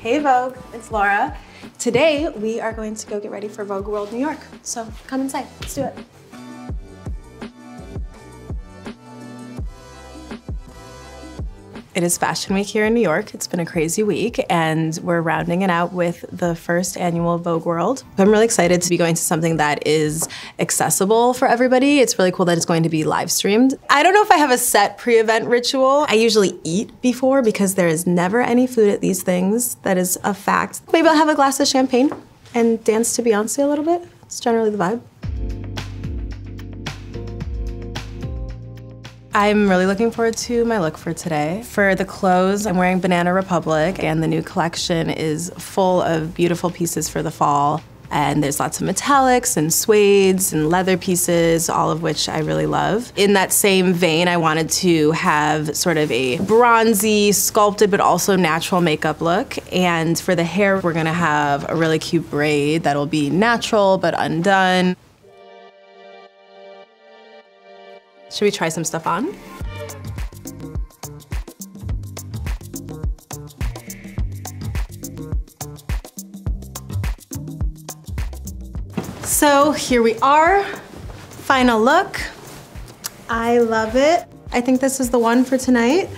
Hey Vogue, it's Laura. Today we are going to go get ready for Vogue World New York. So come inside, let's do it. It is Fashion Week here in New York. It's been a crazy week and we're rounding it out with the first annual Vogue World. I'm really excited to be going to something that is accessible for everybody. It's really cool that it's going to be live streamed. I don't know if I have a set pre-event ritual. I usually eat before because there is never any food at these things. That is a fact. Maybe I'll have a glass of champagne and dance to Beyoncé a little bit. It's generally the vibe. I'm really looking forward to my look for today. For the clothes, I'm wearing Banana Republic, and the new collection is full of beautiful pieces for the fall. And there's lots of metallics and suedes and leather pieces, all of which I really love. In that same vein, I wanted to have sort of a bronzy, sculpted, but also natural makeup look. And for the hair, we're gonna have a really cute braid that'll be natural, but undone. Should we try some stuff on? So here we are, final look. I love it. I think this is the one for tonight.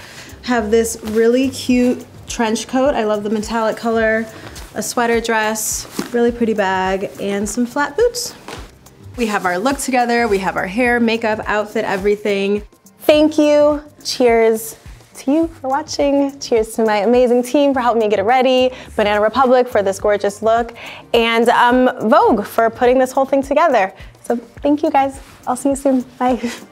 Have this really cute trench coat. I love the metallic color, a sweater dress, really pretty bag, and some flat boots. We have our look together, we have our hair, makeup, outfit, everything. Thank you. Cheers to you for watching. Cheers to my amazing team for helping me get it ready, Banana Republic for this gorgeous look, and Vogue for putting this whole thing together. So thank you guys. I'll see you soon. Bye.